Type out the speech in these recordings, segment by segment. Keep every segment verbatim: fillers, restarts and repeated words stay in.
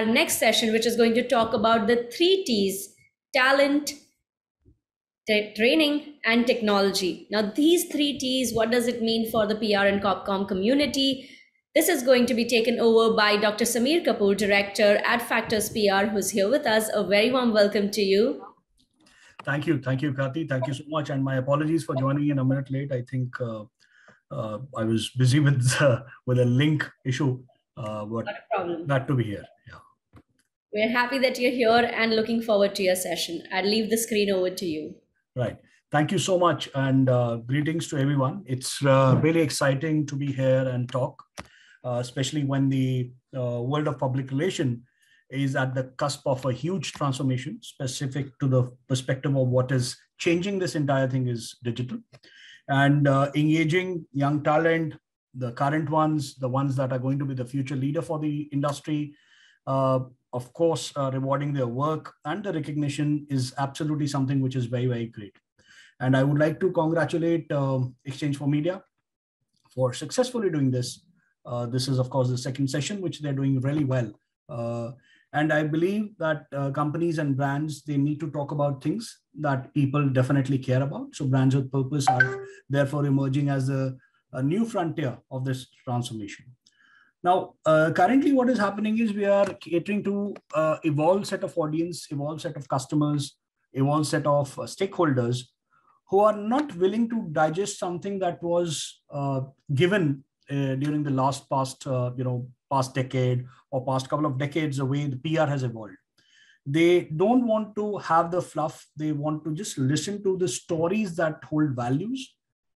Our next session, which is going to talk about the three T's: talent, training, and technology. Now, these three T's, what does it mean for the P R and CopCom community? This is going to be taken over by Doctor Samir Kapoor, Director at AdFactors P R, who's here with us. A very warm welcome to you. Thank you. Thank you, Kathy. Thank you so much. And my apologies for joining in a minute late. I think uh, uh, I was busy with, uh, with a link issue, uh, but not a problem. Glad to be here. Yeah. We're happy that you're here and looking forward to your session. I'll leave the screen over to you. Right. Thank you so much. And uh, greetings to everyone. It's uh, really exciting to be here and talk, uh, especially when the uh, world of public relation is at the cusp of a huge transformation specific to the perspective of what is changing this entire thing is digital. And uh, engaging young talent, the current ones, the ones that are going to be the future leader for the industry, uh, of course, uh, rewarding their work and the recognition is absolutely something which is very, very great. And I would like to congratulate um, Exchange for media for successfully doing this. Uh, this is, of course, the second session, which they're doing really well. Uh, and I believe that uh, companies and brands, they need to talk about things that people definitely care about. So brands with purpose are therefore emerging as a, a new frontier of this transformation. Now, uh, currently what is happening is we are catering to uh, evolved set of audience, evolved set of customers, evolved set of uh, stakeholders who are not willing to digest something that was uh, given uh, during the last past, uh, you know, past decade or past couple of decades, the way the P R has evolved. They don't want to have the fluff. They want to just listen to the stories that hold values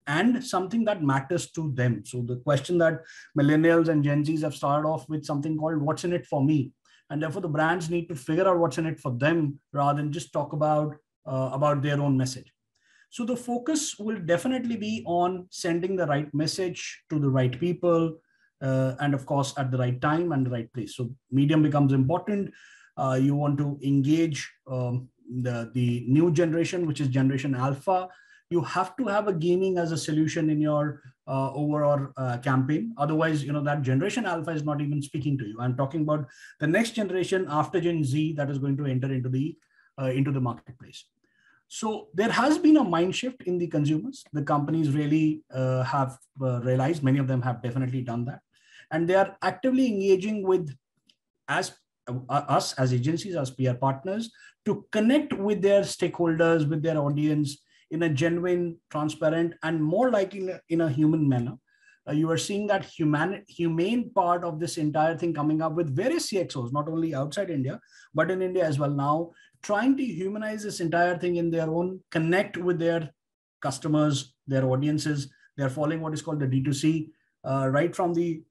and something that matters to them. So the question that millennials and Gen Zs have started off with something called what's in it for me. And therefore the brands need to figure out what's in it for them rather than just talk about, uh, about their own message. So the focus will definitely be on sending the right message to the right people uh, and of course at the right time and the right place. So medium becomes important. Uh, you want to engage um, the, the new generation, which is Generation Alpha. You have to have a gaming as a solution in your uh, overall uh, campaign. Otherwise, you know, that Generation Alpha is not even speaking to you. I'm talking about the next generation after Gen Z that is going to enter into the, uh, into the marketplace. So there has been a mind shift in the consumers. The companies really uh, have uh, realized, many of them have definitely done that. And they are actively engaging with as uh, us as agencies, as P R partners, to connect with their stakeholders, with their audience, in a genuine, transparent, and more likely in a human manner. Uh, you are seeing that human, humane part of this entire thing coming up with various C X Os, not only outside India, but in India as well now, trying to humanize this entire thing in their own, connect with their customers, their audiences. They're following what is called the D two C, uh, right from the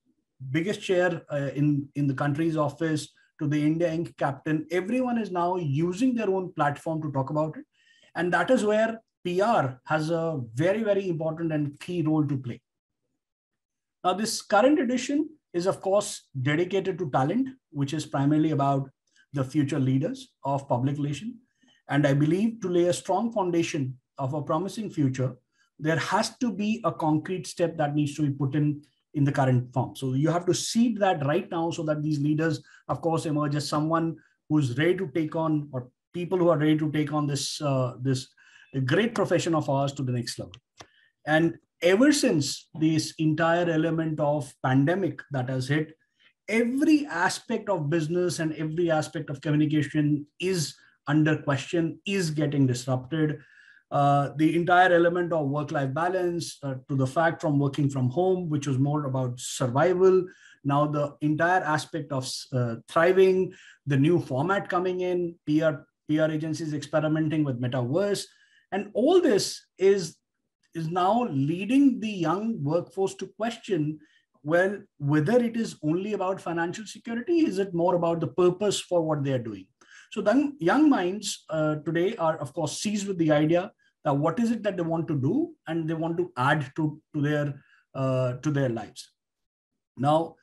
biggest chair uh, in, in the country's office to the India Incorporated captain. Everyone is now using their own platform to talk about it. And that is where P R has a very, very important and key role to play. Now, this current edition is, of course, dedicated to talent, which is primarily about the future leaders of public relation. And I believe to lay a strong foundation of a promising future, there has to be a concrete step that needs to be put in in the current form. So you have to seed that right now so that these leaders, of course, emerge as someone who's ready to take on, or people who are ready to take on this, uh, this great profession of ours to the next level. And ever since this entire element of pandemic that has hit, every aspect of business and every aspect of communication is under question, is getting disrupted. Uh, the entire element of work-life balance uh, to the fact from working from home, which was more about survival. Now the entire aspect of uh, thriving, the new format coming in, P R, P R agencies experimenting with metaverse. And all this is, is now leading the young workforce to question, well, whether it is only about financial security, is it more about the purpose for what they are doing? So then young minds uh, today are, of course, seized with the idea that what is it that they want to do and they want to add to, to, their, uh, to their lives. Now,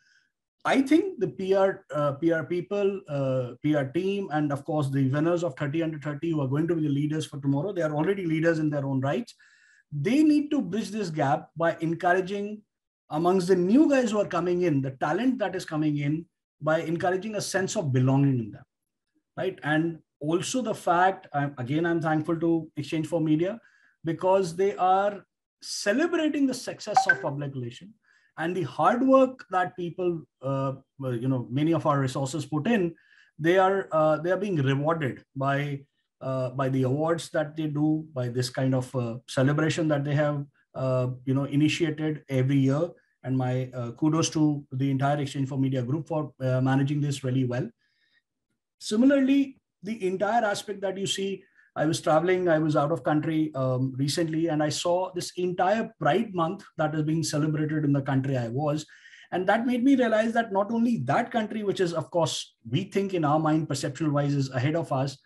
I think the P R, uh, P R people, uh, P R team, and of course, the winners of thirty under thirty who are going to be the leaders for tomorrow, they are already leaders in their own rights. They need to bridge this gap by encouraging amongst the new guys who are coming in, the talent that is coming in, by encouraging a sense of belonging in them, right? And also the fact, I'm, again, I'm thankful to Exchange four media because they are celebrating the success of public relation and the hard work that people, uh, well, you know, many of our resources put in. They are uh, they are being rewarded by uh, by the awards that they do, by this kind of uh, celebration that they have uh, you know initiated every year. And my uh, kudos to the entire Exchange four media group for uh, managing this really well. Similarly, the entire aspect that you see, I was traveling, I was out of country um, recently, and I saw this entire Pride Month that is being celebrated in the country I was. And that made me realize that not only that country, which is, of course, we think in our mind, perceptual wise, is ahead of us,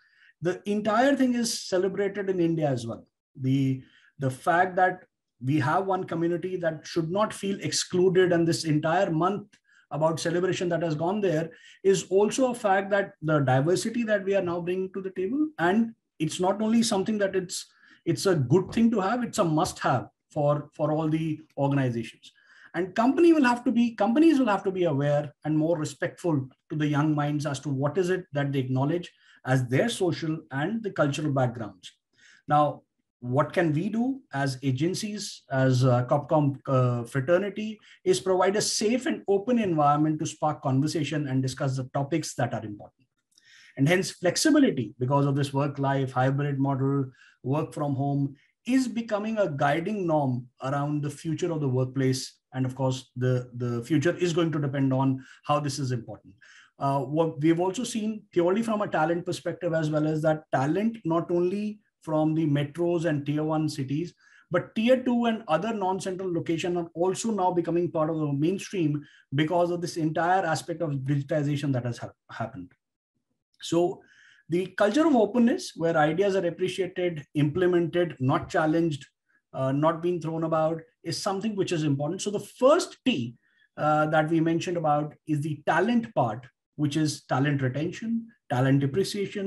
the entire thing is celebrated in India as well. The, the fact that we have one community that should not feel excluded, and this entire month about celebration that has gone there is also a fact that the diversity that we are now bringing to the table. And it's not only something that it's, it's a good thing to have, it's a must have for, for all the organizations. And company will have to be, companies will have to be aware and more respectful to the young minds as to what is it that they acknowledge as their social and the cultural backgrounds. Now, what can we do as agencies, as uh, Copcom uh, fraternity, is provide a safe and open environment to spark conversation and discuss the topics that are important. And hence flexibility, because of this work-life hybrid model, work from home, is becoming a guiding norm around the future of the workplace. And of course, the, the future is going to depend on how this is important. Uh, what we've also seen purely from a talent perspective as well is that talent, not only from the metros and tier one cities, but tier two and other non-central locations are also now becoming part of the mainstream because of this entire aspect of digitization that has ha happened. So the culture of openness, where ideas are appreciated, implemented, not challenged, Uh, not being thrown about, is something which is important. So the first T uh, that we mentioned about is the talent part, which is talent retention, talent appreciation.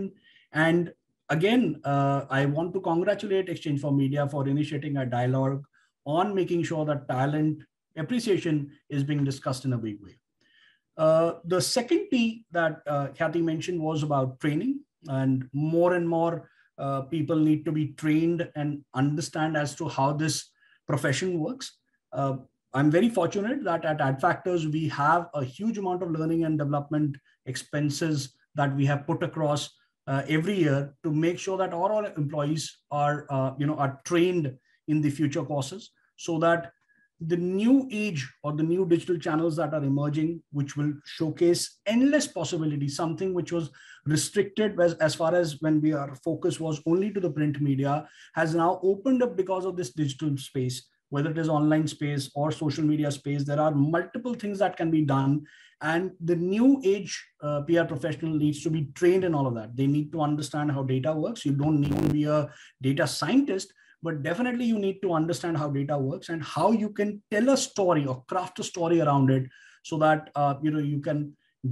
And again, uh, I want to congratulate Exchange four media for initiating a dialogue on making sure that talent appreciation is being discussed in a big way. Uh, the second T that uh, Kathy mentioned was about training, and more and more Uh, people need to be trained and understand as to how this profession works. Uh, I'm very fortunate that at AdFactors, we have a huge amount of learning and development expenses that we have put across uh, every year to make sure that all our employees are, uh, you know, are trained in the future courses, so that the new age or the new digital channels that are emerging, which will showcase endless possibilities, something which was restricted as, as far as when we our focus was only to the print media, has now opened up because of this digital space, whether it is online space or social media space. There are multiple things that can be done. And the new age uh, P R professional needs to be trained in all of that. They need to understand how data works. You don't need to be a data scientist, but definitely you need to understand how data works and how you can tell a story or craft a story around it, so that uh, you know you can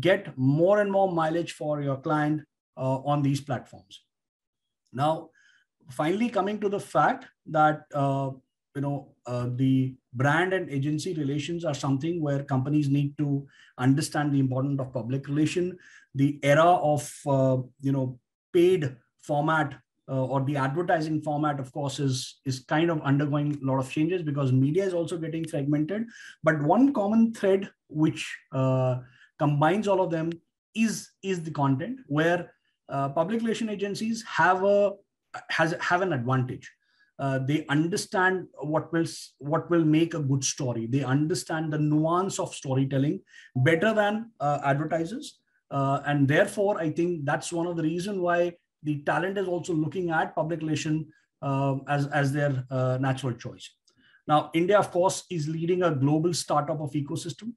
get more and more mileage for your client uh, on these platforms. Now, finally, coming to the fact that uh, you know uh, the brand and agency relations are something where companies need to understand the importance of public relation. The era of uh, you know paid format, Uh, or the advertising format, of course, is, is kind of undergoing a lot of changes because media is also getting fragmented. But one common thread which uh, combines all of them is, is the content, where uh, public relation agencies have, a, has, have an advantage. Uh, they understand what will, what will make a good story. They understand the nuance of storytelling better than uh, advertisers. Uh, and therefore, I think that's one of the reasons why the talent is also looking at public relation uh, as, as their uh, natural choice. Now, India, of course, is leading a global startup of ecosystem,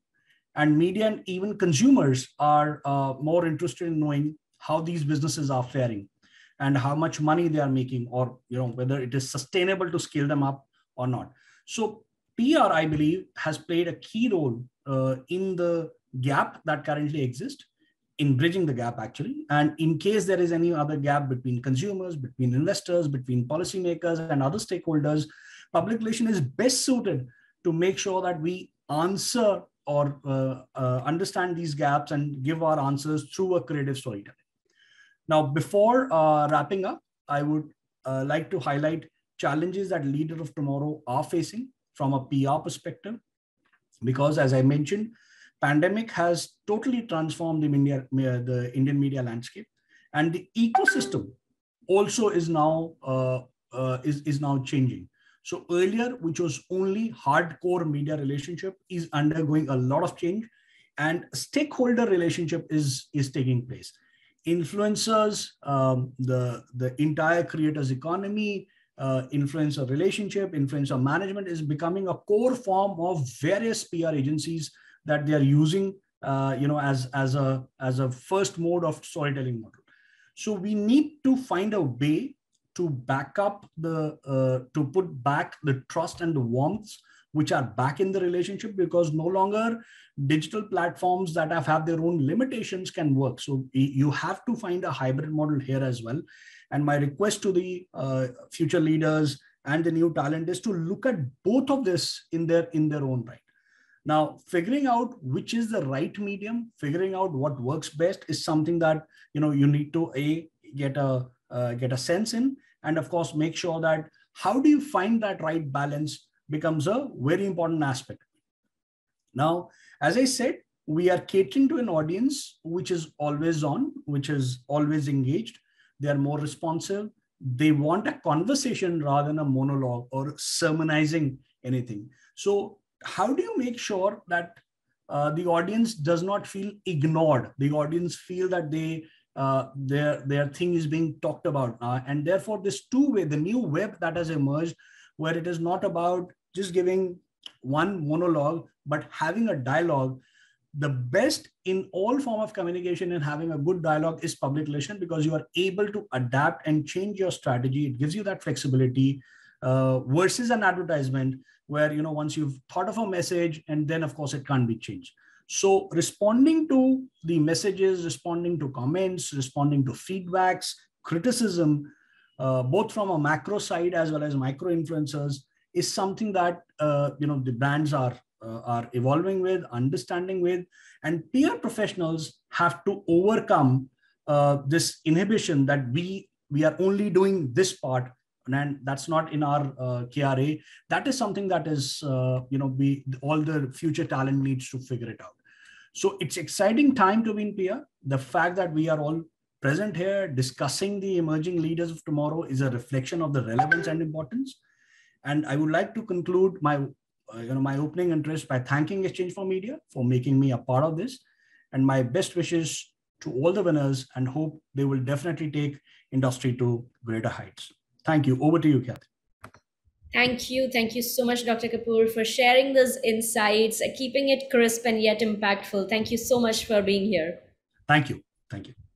and media and even consumers are uh, more interested in knowing how these businesses are faring and how much money they are making, or you know whether it is sustainable to scale them up or not. So P R, I believe, has played a key role uh, in the gap that currently exists, in bridging the gap actually. And in case there is any other gap between consumers, between investors, between policymakers and other stakeholders, public relation is best suited to make sure that we answer or uh, uh, understand these gaps and give our answers through a creative storytelling. Now, before uh, wrapping up, I would uh, like to highlight challenges that leaders of tomorrow are facing from a P R perspective, because as I mentioned, pandemic has totally transformed the media, the Indian media landscape, and the ecosystem also is now uh, uh, is, is now changing. So earlier, which was only hardcore media relationship, is undergoing a lot of change, and stakeholder relationship is, is taking place. Influencers, um, the, the entire creators economy, uh, influencer relationship, influencer management is becoming a core form of various P R agencies that they are using uh, you know, as, as, a, as a first mode of storytelling model. So we need to find a way to back up the, uh, to put back the trust and the warmth which are back in the relationship, because no longer digital platforms that have, have their own limitations can work. So you have to find a hybrid model here as well. And my request to the uh, future leaders and the new talent is to look at both of this in their, in their own right. Now, figuring out which is the right medium, figuring out what works best is something that, you know, you need to a, get, a, uh, get a sense in. And of course, make sure that how do you find that right balance becomes a very important aspect. Now, as I said, we are catering to an audience which is always on, which is always engaged. They are more responsive. They want a conversation rather than a monologue or sermonizing anything. So how do you make sure that uh, the audience does not feel ignored? The audience feel that they uh, their, their thing is being talked about. Uh, and therefore, this two-way, the new web that has emerged, where it is not about just giving one monologue, but having a dialogue. The best in all form of communication and having a good dialogue is public relation, because you are able to adapt and change your strategy. It gives you that flexibility uh, versus an advertisement where, you know, once you've thought of a message and then of course it can't be changed. So responding to the messages, responding to comments, responding to feedbacks, criticism, Uh, both from a macro side as well as micro influencers, is something that uh, you know the brands are uh, are evolving with, understanding with, and peer professionals have to overcome uh, this inhibition that we we are only doing this part and that's not in our uh, K R A. That is something that is uh, you know we all the future talent needs to figure it out. So it's exciting time to be in P R. The fact that we are all present here discussing the emerging leaders of tomorrow is a reflection of the relevance and importance. And I would like to conclude my, uh, you know, my opening address by thanking Exchange four media for making me a part of this, and my best wishes to all the winners, and hope they will definitely take industry to greater heights. Thank you. Over to you, Kathy. Thank you. Thank you so much, Doctor Kapoor, for sharing those insights, keeping it crisp and yet impactful. Thank you so much for being here. Thank you. Thank you.